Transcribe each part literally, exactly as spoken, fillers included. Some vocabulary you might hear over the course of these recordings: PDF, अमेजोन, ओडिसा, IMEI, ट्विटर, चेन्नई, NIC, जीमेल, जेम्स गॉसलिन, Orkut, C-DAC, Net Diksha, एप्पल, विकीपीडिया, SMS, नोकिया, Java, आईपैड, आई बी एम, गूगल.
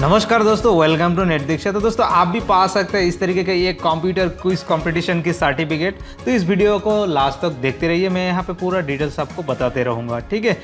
नमस्कार दोस्तों, welcome to net दीक्षा। तो दोस्तों आप भी पा सकते हैं इस तरीके का ये कंप्यूटर क्विज कंपटीशन की सर्टिफिकेट। तो इस वीडियो को लास्ट तक देखते रहिए, मैं यहाँ पे पूरा डिटेल्स आपको बताते रहूँगा, ठीक है।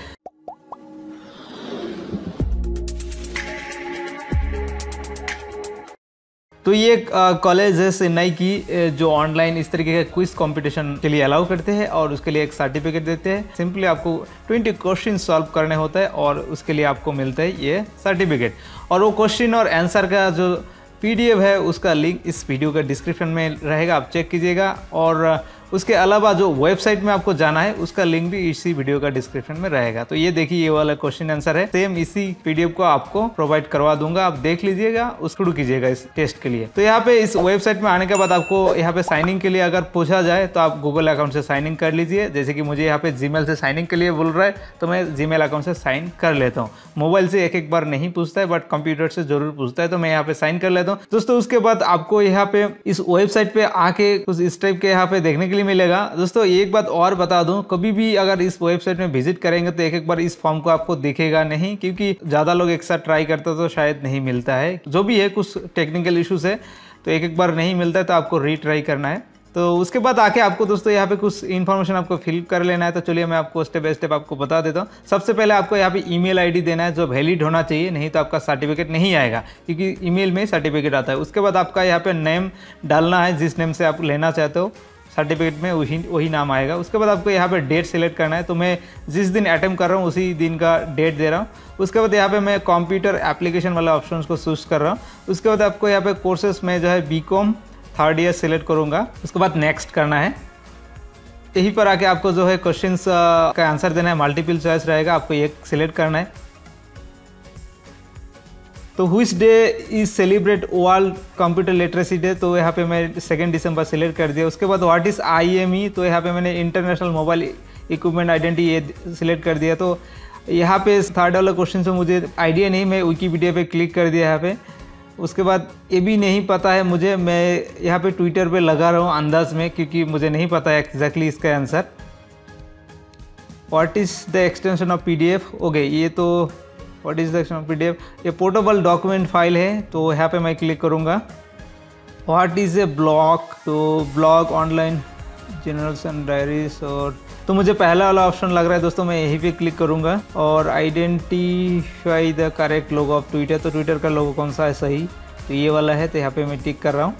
तो ये कॉलेज है चेन्नई की जो ऑनलाइन इस तरीके का क्विज कंपटीशन के लिए अलाउ करते हैं और उसके लिए एक सर्टिफिकेट देते हैं। सिंपली आपको बीस क्वेश्चन सॉल्व करने होता है और उसके लिए आपको मिलता है ये सर्टिफिकेट। और वो क्वेश्चन और आंसर का जो पीडीएफ है उसका लिंक इस वीडियो के डिस्क्रिप्शन में रहेगा, आप चेक कीजिएगा। और उसके अलावा जो वेबसाइट में आपको जाना है उसका लिंक भी इसी वीडियो का डिस्क्रिप्शन में रहेगा। तो ये देखिए, ये वाला क्वेश्चन आंसर है, सेम इसी पीडीएफ को आपको प्रोवाइड करवा दूंगा, आप देख लीजिएगा, शुरू कीजिएगा इस टेस्ट के लिए। तो यहाँ पे इस वेबसाइट में आने के बाद आपको यहाँ पे साइन इन के लिए अगर पूछा जाए तो आप गूगल अकाउंट से साइन इन कर लीजिए। जैसे कि मुझे यहाँ पे जीमेल से साइन इन के लिए बोल रहा है तो मैं जीमेल अकाउंट से साइन कर लेता हूँ। मोबाइल से एक एक बार नहीं पूछता है बट कंप्यूटर से जरूर पूछता है, तो मैं यहाँ पे साइन कर लेता हूँ दोस्तों। उसके बाद आपको यहाँ पे इस वेबसाइट पे आके कुछ इस टाइप के यहाँ पे देखने के मिलेगा। दोस्तों एक बात और बता दूं, कभी भी अगर इस वेबसाइट में विजिट करेंगे तो एक एक बार इस फॉर्म को आपको दिखेगा नहीं, क्योंकि ज्यादा लोग एक साथ ट्राई करते तो शायद नहीं मिलता है। जो भी है कुछ टेक्निकल इश्यूज है तो एक एक बार नहीं मिलता है, तो आपको रीट्राई करना है। तो उसके बाद आके आपको दोस्तों यहाँ पे कुछ इन्फॉर्मेशन आपको फिल कर लेना है। तो चलिए मैं आपको स्टेप बाय स्टेप आपको बता देता हूँ। सबसे पहले आपको यहाँ पे ईमेल आईडी देना है जो वैलिड होना चाहिए, नहीं तो आपका सर्टिफिकेट नहीं आएगा, क्योंकि ईमेल में सर्टिफिकेट आता है। उसके बाद आपका यहाँ पे नेम डालना है, जिस नेम से आप लेना चाहते हो सर्टिफिकेट में वही वही नाम आएगा। उसके बाद आपको यहाँ पे डेट सिलेक्ट करना है, तो मैं जिस दिन अटेम्प्ट कर रहा हूँ उसी दिन का डेट दे रहा हूँ। उसके बाद यहाँ पे मैं कंप्यूटर एप्लीकेशन वाला ऑप्शंस को चूज कर रहा हूँ। उसके बाद आपको यहाँ पे कोर्सेस में जो है B com third year select करूँगा। उसके बाद नेक्स्ट करना है। यहीं पर आके आपको जो है क्वेश्चन का आंसर देना है, मल्टीपल चॉइस रहेगा, आपको ये सिलेक्ट करना है। तो which day is celebrate world computer literacy day, तो यहाँ पे मैं सेकेंड दिसंबर सेलेक्ट कर दिया। उसके बाद व्हाट इज़ आईएमई, तो यहाँ पे मैंने इंटरनेशनल मोबाइल इक्विपमेंट आइडेंटिटी ये सिलेक्ट कर दिया। तो यहाँ पे थर्ड वाला क्वेश्चन से मुझे आइडिया नहीं, मैं विकीपीडिया पे क्लिक कर दिया यहाँ पे। उसके बाद ये भी नहीं पता है मुझे, मैं यहाँ पर ट्विटर पर लगा रहा हूँ अंदाज में, क्योंकि मुझे नहीं पता है एक्जैक्टली इसका answer. What is the extension of PDF, okay ये तो what is the extension of PDF, ये पोर्टेबल डॉक्यूमेंट फाइल है, तो यहाँ पे मैं क्लिक करूँगा। व्हाट इज़ ए ब्लॉग, तो blog online journals and diaries, और तो मुझे पहला वाला ऑप्शन लग रहा है दोस्तों, मैं यहीं पे क्लिक करूँगा। और identify the correct logo of ट्विटर, तो ट्विटर का लोगो कौन सा है सही, तो ये वाला है, तो यहाँ पर मैं टिक कर रहा हूँ।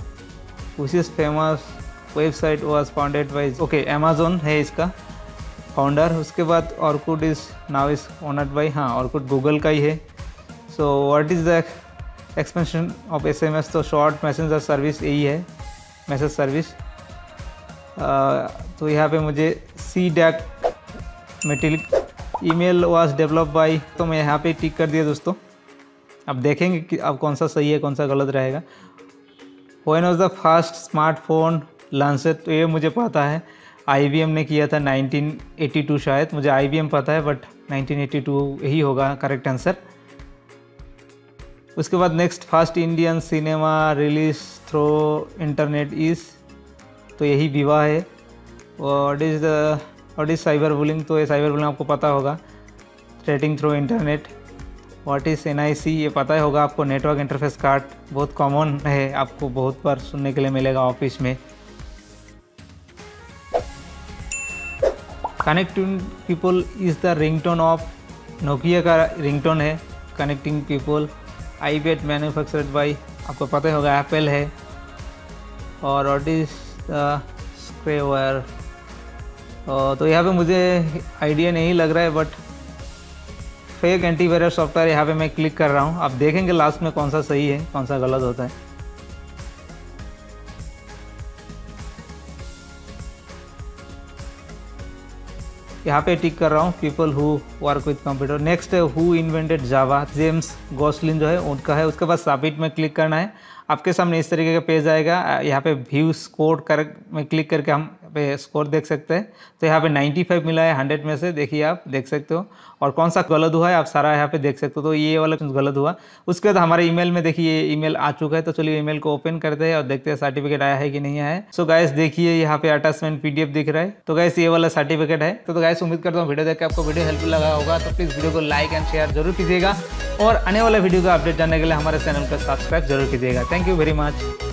Which is famous website was founded by, okay अमेजोन है इसका फाउंडर। उसके बाद Orkut is now is owned by, हाँ ऑर्कुट गूगल का ही है। So what is the expansion of SMS, तो शॉर्ट मैसेंजर सर्विस यही है, मैसेज सर्विस। तो यहाँ पे मुझे सी डैक मेटिल ईमेल वाज डेवलप बाई, तो मैं यहाँ पे टिक कर दिया दोस्तों। अब देखेंगे कि अब कौन सा सही है कौन सा गलत रहेगा। When was the first smartphone launch, तो ये मुझे पता है आई बी एम ने किया था नाइनटीन एटी टू शायद, मुझे आई बी एम पता है बट नाइनटीन एटी टू ही होगा करेक्ट आंसर। उसके बाद next first Indian cinema release through internet is, तो यही विवाह है। What is the what is cyber bullying, तो ये साइबर बुलिंग आपको पता होगा, threatening through internet. What is N I C, ये पता ही होगा आपको, नेटवर्क इंटरफेस कार्ड, बहुत कॉमन है, आपको बहुत बार सुनने के लिए मिलेगा ऑफिस में। Connecting people is the ringtone of, नोकिया का रिंगटोन है connecting people. आईपैड manufactured by, आपको पता ही होगा एप्पल है। और व्हाट इज द स्क्रेवर, तो यहाँ पे मुझे आइडिया नहीं लग रहा है बट फेक एंटीवायरस सॉफ्टवेयर, यहाँ पे मैं क्लिक कर रहा हूँ। आप देखेंगे लास्ट में कौन सा सही है कौन सा गलत होता है। यहाँ पे टिक कर रहा हूँ, people who work with computer. Next है who invented Java, जेम्स गॉसलिन जो है उनका है। उसके बाद सबमिट में क्लिक करना है, आपके सामने इस तरीके का पेज आएगा। यहाँ पे व्यू स्कोर कर में क्लिक करके हम पे स्कोर देख सकते हैं। तो यहाँ पे नाइन्टी फाइव मिला है हंड्रेड में से, देखिए आप देख सकते हो, और कौन सा गलत हुआ है आप सारा यहाँ पे देख सकते हो। तो ये वाला गलत हुआ। उसके बाद हमारे ईमेल में देखिए ईमेल आ चुका है। तो चलिए ईमेल को ओपन करते हैं और देखते हैं सर्टिफिकेट आया है कि नहीं आया है। सो गाइस देखिए यहाँ पे अटैचमेंट पीडीएफ दिख रहा है। तो गाइस ये वाला सर्टिफिकेट है। तो गाइस उम्मीद करता हूँ वीडियो देख के आपको वीडियो हेल्पफुल लगा होगा। तो प्लीज़ वीडियो को लाइक एंड शेयर जरूर कीजिएगा और आने वाले वीडियो का अपडेट जानने के लिए हमारे चैनल को सब्सक्राइब जरूर कीजिएगा। Thank you very much.